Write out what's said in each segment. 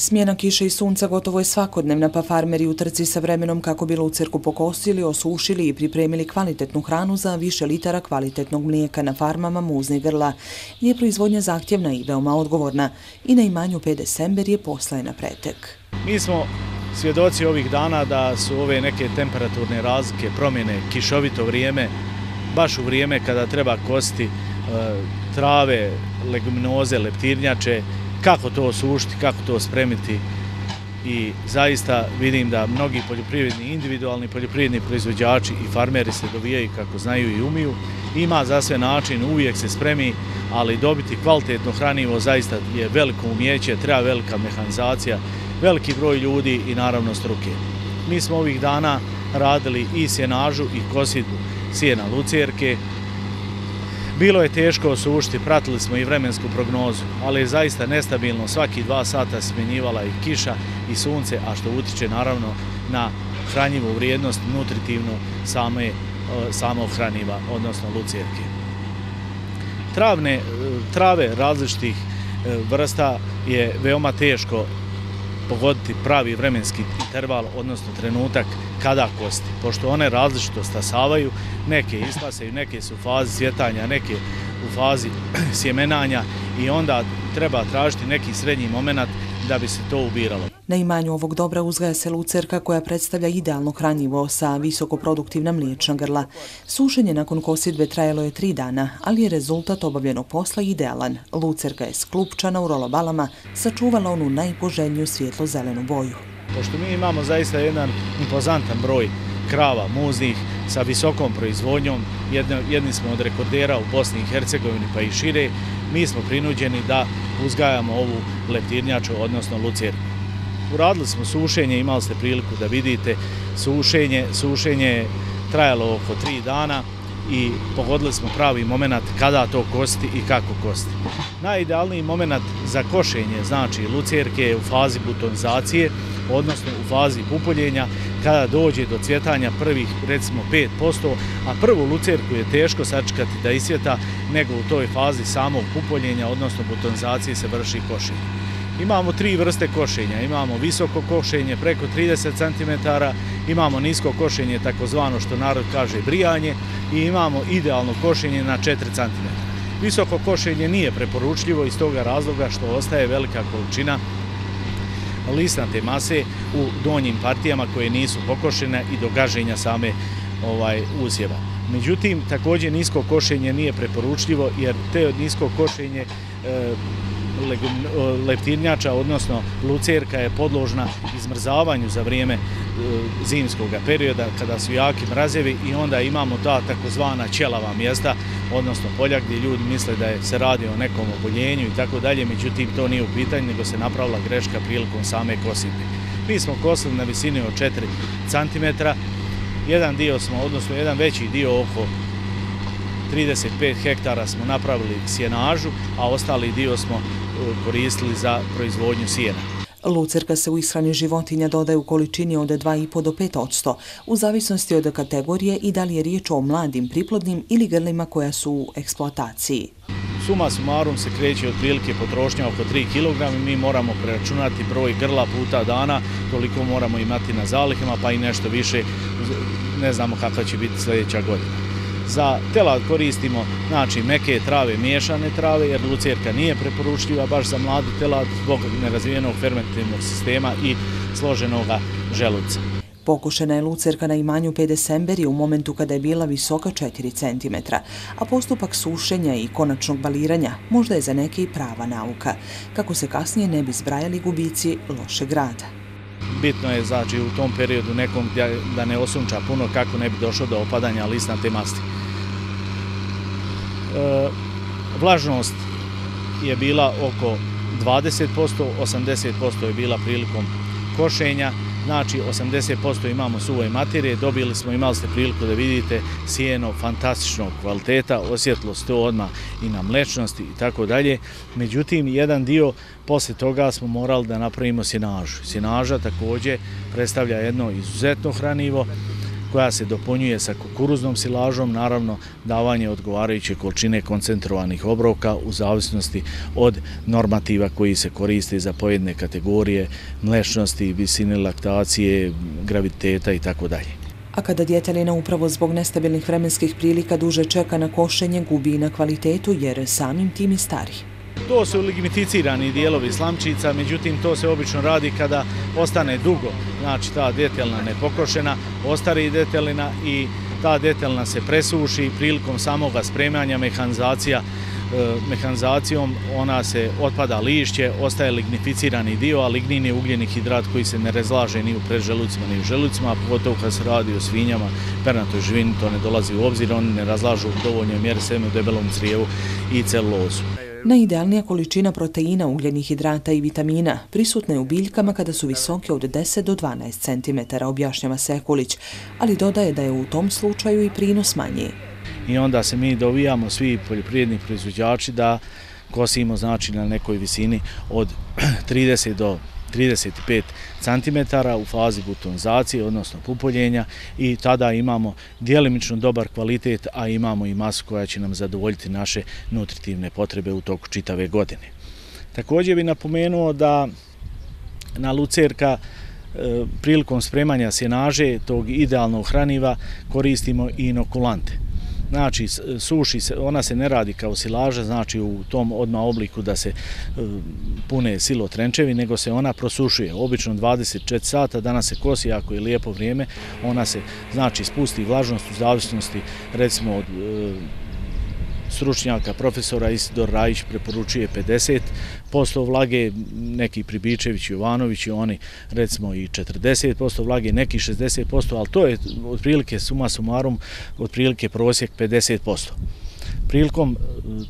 Smjena kiše i sunca gotovo je svakodnevna, pa farmeri u trci sa vremenom kako bi lucerku pokosili, osušili i pripremili kvalitetnu hranu za više litara kvalitetnog mlijeka na farmama muznih grla, gdje je proizvodnja zahtjevna i veoma odgovorna. I najmanju 5 Semberije posla je na pretek. Mi smo svjedoci ovih dana da su ove neke temperaturne razlike, promjene, kišovito vrijeme, baš u vrijeme kada treba kositi trave, leguminoze, leptirnjače, kako to osušiti, kako to spremiti i zaista vidim da mnogi poljoprivredni, individualni poljoprivredni proizvođači i farmeri se dovijaju kako znaju i umiju. Ima za sve način, uvijek se spremi, ali dobiti kvalitetno hranivo zaista je veliko umijeće, treba velika mehanizacija, veliki broj ljudi i naravno struke. Mi smo ovih dana radili i sjenažu i kosidbu sjena lucerke. Bilo je teško osušiti, pratili smo i vremensku prognozu, ali je zaista nestabilno, svaki 2 sata smjenjivala i kiša i sunce, a što utiče naravno na hranjivu vrijednost, nutritivnu samog hranjiva, odnosno lucerke. Trave različitih vrsta je veoma teško pogoditi pravi vremenski interval, odnosno trenutak kada kosti, pošto one različito stasavaju, neke ispasaju, neke su u fazi cvjetanja, neke u fazi sjemenanja i onda treba tražiti neki srednji momenat da bi se to ubiralo. Na imanju ovog dobra uzgaja se lucerka koja predstavlja idealno hranjivo sa visokoproduktivna mliječna grla. Sušenje nakon kosidbe trajalo je 3 dana, ali je rezultat obavljenog posla idealan. Lucerka je sklupčana u rolobalama, sačuvala onu najpoželjniju svjetlo-zelenu boju. Pošto mi imamo zaista jedan impozantan broj krava muznih sa visokom proizvodnjom, jedni smo od rekordera u Bosni i Hercegovini pa i šire, mi smo prinuđeni da uzgajamo ovu leptirnjaču, odnosno lucerku. Uradili smo sušenje, imali ste priliku da vidite, sušenje je trajalo oko 3 dana i pogodili smo pravi moment kada to kosti i kako kosti. Najidealniji moment za košenje, znači lucerke, je u fazi butonizacije, odnosno u fazi pupoljenja, kada dođe do cvjetanja prvih, recimo, 5%, a prvu lucerku je teško sačekati da iscvjeta, nego u toj fazi samog pupoljenja, odnosno butonizacije, se vrši košenje. Imamo 3 vrste košenja, imamo visoko košenje preko 30 cm, imamo nisko košenje, takozvano što narod kaže brijanje, i imamo idealno košenje na 4 cm. Visoko košenje nije preporučljivo iz toga razloga što ostaje velika količina lisnate mase u donjim partijama koje nisu pokošene i do gaženja same usjeva. Međutim, također nisko košenje nije preporučljivo jer te nisko košenje leptirnjača, odnosno lucerka, je podložna izmrzavanju za vrijeme zimskog perioda kada su jaki mrazevi i onda imamo ta takozvana ćelava mjesta, odnosno polja gdje ljudi misle da se radi o nekom oboljenju i tako dalje, međutim to nije u pitanju nego se napravila greška prilikom same kosidbe. Mi smo kosili na visini od 4 cm, jedan veći dio, oko 35 hektara, smo napravili sjenažu, a ostali dio smo koristili za proizvodnju sjena. Lucerka se u ishrani životinja dodaje u količini od 2,5 do 5%, u zavisnosti od kategorije i da li je riječ o mladim priplodnim ili grlima koja su u eksploataciji. Suma sumarum se kreće otprilike potrošnja oko 3 kg, mi moramo preračunati broj grla puta dana, toliko moramo imati na zalihama, pa i nešto više, ne znamo kakva će biti sljedeća godina. Za telad koristimo, znači, meke trave, miješane trave, jer lucerka nije preporučljiva baš za mladu telad zbog nerazvijenog fermentativnog sistema i složenog želuca. Pokošena je lucerka na imanju 5 Semberija u momentu kada je bila visoka 4 cm, a postupak sušenja i konačnog baliranja možda je za neke i prava nauka, kako se kasnije ne bi zbrajali gubici lošeg rada. Bitno je, znači, u tom periodu nekom da ne osunča puno kako ne bi došlo do opadanja lisnate masti. Vlažnost je bila oko 20%, 80% je bila prilikom košenja, znači 80% imamo suve materije, imali ste priliku da vidite sjeno fantastičnog kvaliteta, osjetilo se to odmah i na mlečnosti i tako dalje. Međutim, jedan dio poslije toga smo morali da napravimo sjenažu. Sjenaža također predstavlja jedno izuzetno hranjivo, koja se dopunjuje sa kukuruznom silažom, naravno davanje odgovarajuće količine koncentrovanih obroka u zavisnosti od normativa koji se koriste za pojedine kategorije, mlečnosti, visine laktacije, graviteta itd. A kada djetelina upravo zbog nestabilnih vremenskih prilika duže čeka na košenje, gubi i na kvalitetu jer samim tim je stari. To su lignificirani dijelovi slamčica, međutim to se obično radi kada ostane dugo, znači ta detelina nepokošena, ostari detelina i ta detelina se presuši i prilikom samog spremanja mehanizacijom ona se otpada lišće, ostaje lignificirani dio, a lignin je ugljeni hidrat koji se ne razlaže ni u predželucima ni u želucima, a pogotovo kad se radi o svinjama, pernatoj živini, to ne dolazi u obzir, oni ne razlažu u dovoljnoj mjeri seme u debelom crijevu i celulozu. Najidealnija količina proteina, ugljenih hidrata i vitamina prisutna je u biljkama kada su visoke od 10 do 12 cm, objašnjava Sekulić, ali dodaje da je u tom slučaju i prinos manji. I onda se mi dovijamo, svi poljoprivredni proizvođači, da kosimo znači na nekoj visini od 30 do 35 cm u fazi butonizacije, odnosno pupoljenja, i tada imamo djelimično dobar kvalitet, a imamo i masu koja će nam zadovoljiti naše nutritivne potrebe u toku čitave godine. Također bih napomenuo da na lucerka prilikom spremanja sjenaže, tog idealnog hraniva, koristimo i inokulante. Znači, suši se, ona se ne radi kao silaža, znači u tom odmah obliku da se pune silo trenčevi, nego se ona prosušuje. Obično 24 sata, danas se kosi, ako je lijepo vrijeme, ona se znači spusti vlažnost u zavisnosti, recimo od stručnjaka, profesora Isidor Rajić preporučuje 50% vlage, neki Pribičević, Jovanović i oni recimo i 40% vlage, neki 60%, ali to je otprilike suma sumarum, otprilike prosjek 50%. Prilikom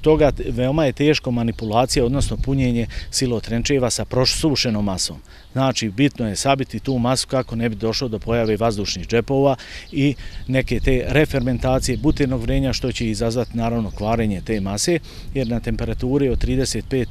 toga veoma je teško manipulacija, odnosno punjenje silotrenčeva sa prosušenom masom. Znači, bitno je sabiti tu masu kako ne bi došlo do pojave vazdušnih džepova i neke te refermentacije butirnog vrenja, što će izazvati naravno kvarenje te mase, jer na temperaturi od 35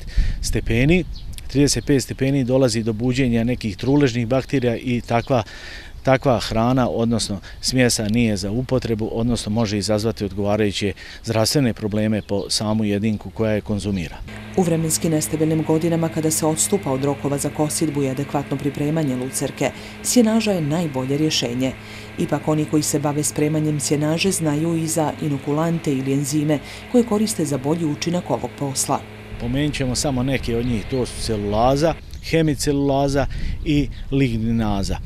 stepeni dolazi do buđenja nekih truležnih bakterija i takva hrana, odnosno smjesa, nije za upotrebu, odnosno može izazvati odgovarajuće zdravstvene probleme po samu jedinku koja je konzumira. U vremenski nestabilnim godinama, kada se odstupa od rokova za kosidbu i adekvatno pripremanje lucerke, sjenaža je najbolje rješenje. Ipak oni koji se bave spremanjem sjenaže znaju i za inokulante ili enzime koje koriste za bolji učinak ovog posla. Pomenut ćemo samo neke od njih, to su celulaza, hemicelulaza i ligninaza.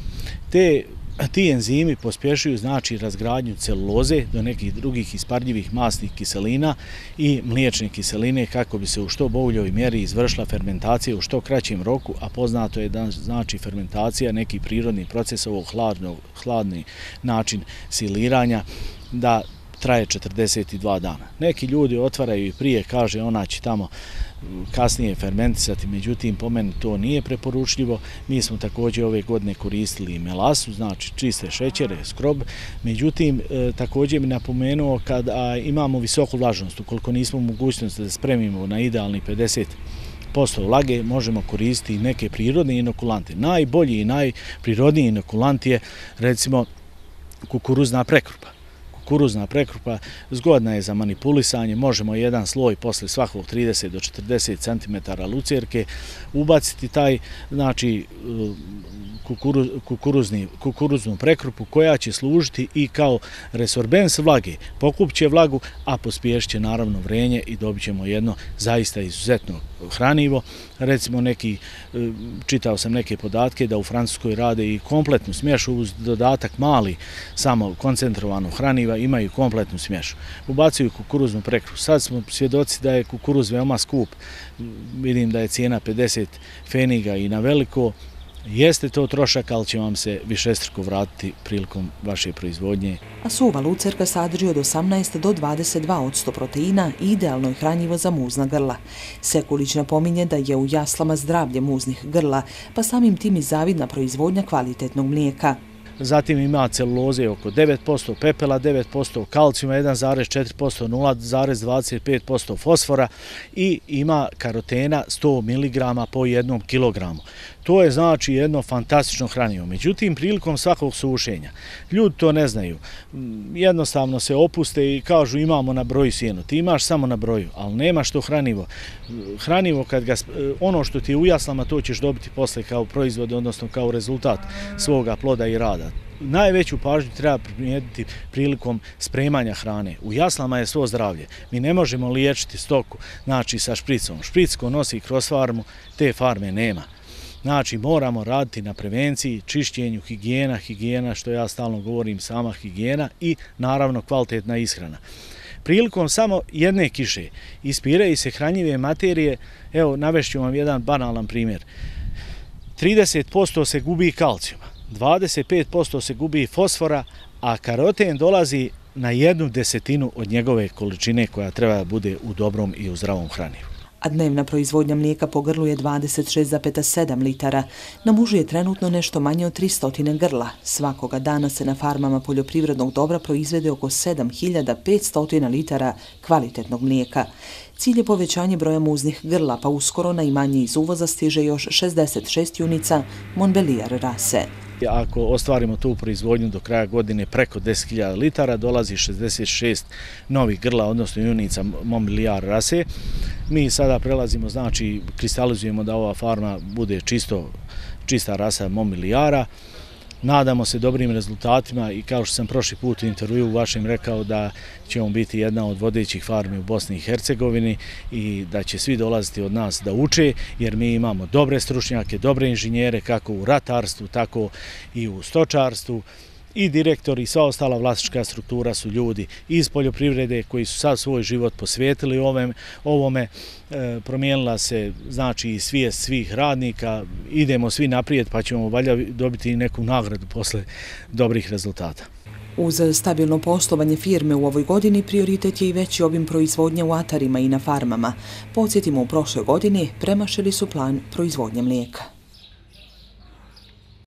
Ti enzimi pospješuju znači razgradnju celuloze do nekih drugih isparljivih masnih kiselina i mliječne kiseline kako bi se u što boljoj mjeri izvršila fermentacija u što kraćem roku, a poznato je da znači fermentacija neki prirodni proces, ovo hladni način siliranja, da traje 42 dana. Neki ljudi otvaraju i prije, kaže ona će tamo kasnije fermentisati, međutim po meni to nije preporučljivo. Mi smo također ove godine koristili melasu, znači čiste šećere, skrob, međutim također mi napomenuo kada imamo visoku vlažnost, ukoliko nismo u mogućnosti da spremimo na idealni 50% vlage, možemo koristiti neke prirodne inokulante. Najbolji i najprirodniji inokulant je recimo kukuruzna prekrupa. Kukuruzna prekrupa zgodna je za manipulisanje, možemo jedan sloj posle svakog 30 do 40 cm lucerke ubaciti taj znači kukuruznu prekrupu koja će služiti i kao resorbens vlage, pokupit će vlagu, a pospješit će naravno vrenje i dobit ćemo jedno zaista izuzetno hranivo. Recimo čitao sam neke podatke da u Francuskoj rade i kompletnu smješu uz dodatak mali, samo koncentrovano hraniva, imaju kompletnu smješu. Ubacuju kukuruznu prekrupu. Sad smo svjedoci da je kukuruz veoma skup. Vidim da je cijena 50 pfeniga i na veliko. Jeste to trošak, ali će vam se višestruko vratiti prilikom vaše proizvodnje. A suva lucerka sadrži od 18 do 22% proteina i idealno je hranjivo za muzna grla. Sekulić napominje da je u jaslama zdravlje muznih grla, pa samim tim i zavidna proizvodnja kvalitetnog mlijeka. zatim ima celuloze oko 9%, pepela 9%, kalcijuma 1,4%, 0,25% fosfora i ima karotena 100 mg po 1 kilogramu. To je znači jedno fantastično hranivo. Međutim, prilikom svakog sušenja, ljudi to ne znaju, jednostavno se opuste i kažu imamo na broju sjenu. Ti imaš samo na broju, ali nemaš to hranivo. Hranivo, ono što ti je u jaslama, to ćeš dobiti posle kao proizvod, odnosno kao rezultat svoga ploda i rada. Najveću pažnju treba primijeniti prilikom spremanja hrane. U jaslama je svo zdravlje. Mi ne možemo liječiti stoku, znači sa špricom. Špric ko nosi kroz farmu, te farme nema. Znači, moramo raditi na prevenciji, čišćenju, higijena, što ja stalno govorim, sama higijena i naravno kvalitetna ishrana. Prilikom samo jedne kiše ispiraju se hranjive materije, evo navešću vam jedan banalan primjer. 30% se gubi kalcijuma, 25% se gubi fosfora, a karoten dolazi na 1/10 od njegove količine koja treba da bude u dobrom i u zdravom hranivu. A dnevna proizvodnja mlijeka po grlu je 26,7 litara. Na mužu je trenutno nešto manje od 300 grla. Svakoga dana se na farmama poljoprivrednog dobra proizvede oko 7500 litara kvalitetnog mlijeka. Cilj je povećanje broja muznih grla, pa uskoro na imanje iz uvoza stiže još 66 junica Montbéliarde rase. Ako ostvarimo tu proizvodnju do kraja godine preko 10.000 litara, dolazi 66 novih grla, odnosno junica Montbéliarde rase. Mi sada prelazimo, znači kristalizujemo da ova farma bude čista rasa Montbéliarde. Nadamo se dobrim rezultatima i kao što sam prošli put u intervju vašem rekao da ćemo biti jedna od vodećih farmi u Bosni i Hercegovini i da će svi dolaziti od nas da uče, jer mi imamo dobre stručnjake, dobre inženjere kako u ratarstvu, tako i u stočarstvu. I direktor i sva ostala vlasnička struktura su ljudi iz poljoprivrede koji su sad svoj život posvetili ovome. Promijenila se znači svijest svih radnika, idemo svi naprijed pa ćemo valjda dobiti neku nagradu posle dobrih rezultata. Uz stabilno poslovanje firme u ovoj godini prioritet je i veći obim proizvodnje u atarima i na farmama. Podsjetimo, u prošloj godini premašili su plan proizvodnje mlijeka.